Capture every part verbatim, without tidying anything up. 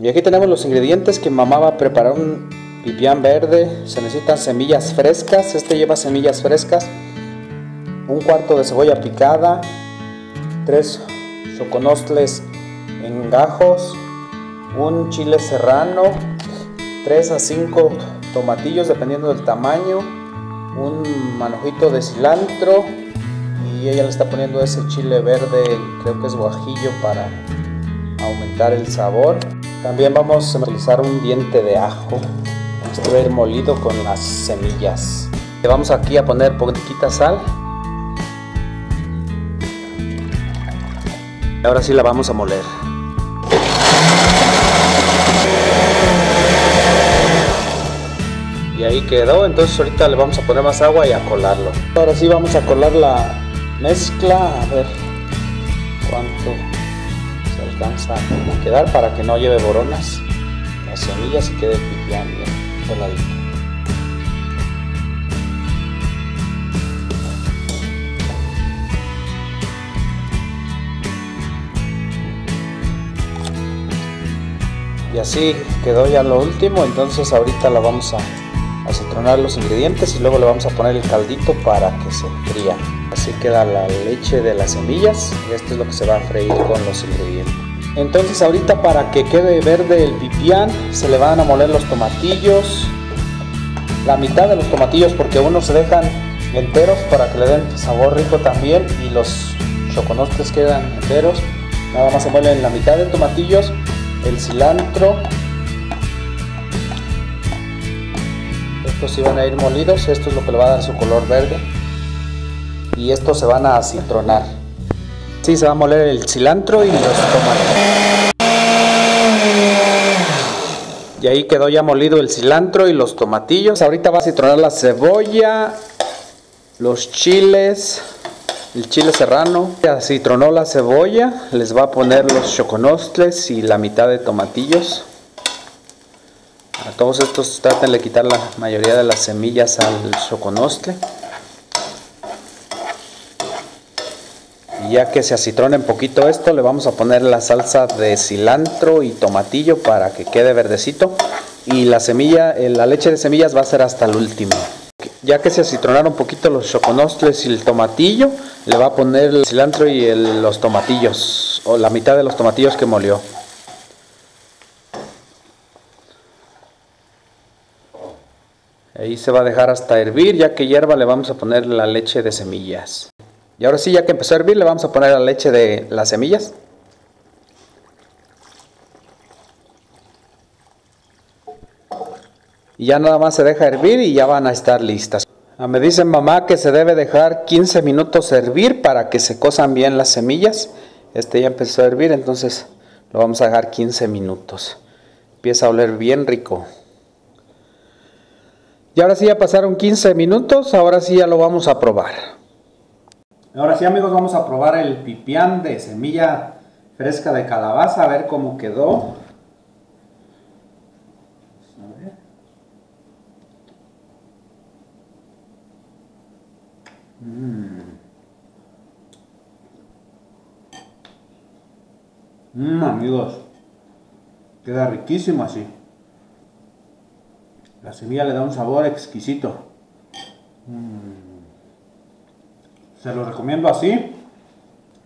Y aquí tenemos los ingredientes que mamá va a preparar. Un pipián verde, se necesitan semillas frescas, este lleva semillas frescas, un cuarto de cebolla picada, tres xoconostles en gajos, un chile serrano, tres a cinco tomatillos dependiendo del tamaño, un manojito de cilantro, y ella le está poniendo ese chile verde, creo que es guajillo, para aumentar el sabor. También vamos a utilizar un diente de ajo, este va a ir molido con las semillas. Le vamos aquí a poner poquitita sal. Ahora sí la vamos a moler. Y ahí quedó. Entonces ahorita le vamos a poner más agua y a colarlo. Ahora sí vamos a colar la mezcla, a ver cuánto se alcanza a quedar para que no lleve boronas las semillas y quede pipián bien coladito. Y así quedó ya lo último. Entonces ahorita la vamos a acitronar los ingredientes y luego le vamos a poner el caldito para que se fría. Así queda la leche de las semillas y esto es lo que se va a freír con los ingredientes. Entonces ahorita, para que quede verde el pipián, se le van a moler los tomatillos, la mitad de los tomatillos, porque unos se dejan enteros para que le den sabor rico también, y los xoconostles quedan enteros. Nada más se muelen la mitad de tomatillos, el cilantro, estos sí van a ir molidos, esto es lo que le va a dar su color verde, y estos se van a acitronar. Sí, se va a moler el cilantro y los tomatillos. Y ahí quedó ya molido el cilantro y los tomatillos. Ahorita va a acitronar la cebolla, los chiles, el chile serrano. Así tronó la cebolla, les va a poner los xoconostles y la mitad de tomatillos. A todos estos traten de quitar la mayoría de las semillas al xoconostle. Y ya que se acitrone un poquito esto, le vamos a poner la salsa de cilantro y tomatillo para que quede verdecito. Y la semilla, la leche de semillas va a ser hasta el último. Ya que se acitronaron un poquito los xoconostles y el tomatillo, le va a poner el cilantro y el, los tomatillos, o la mitad de los tomatillos que molió. Ahí se va a dejar hasta hervir. Ya que hierva, le vamos a poner la leche de semillas. Y ahora sí, ya que empezó a hervir, le vamos a poner la leche de las semillas. Y ya nada más se deja hervir y ya van a estar listas. Me dicen mamá que se debe dejar quince minutos hervir para que se cosan bien las semillas. Este ya empezó a hervir, entonces lo vamos a dejar quince minutos. Empieza a oler bien rico. Y ahora sí ya pasaron quince minutos, ahora sí ya lo vamos a probar. Ahora sí, amigos, vamos a probar el pipián de semilla fresca de calabaza, a ver cómo quedó. Mmm, mm, amigos, queda riquísimo así. La semilla le da un sabor exquisito. Mm. Se lo recomiendo así.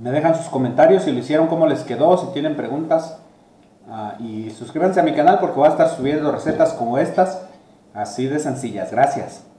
Me dejan sus comentarios si lo hicieron, cómo les quedó, si tienen preguntas, uh, y suscríbanse a mi canal porque voy a estar subiendo recetas como estas, así de sencillas. Gracias.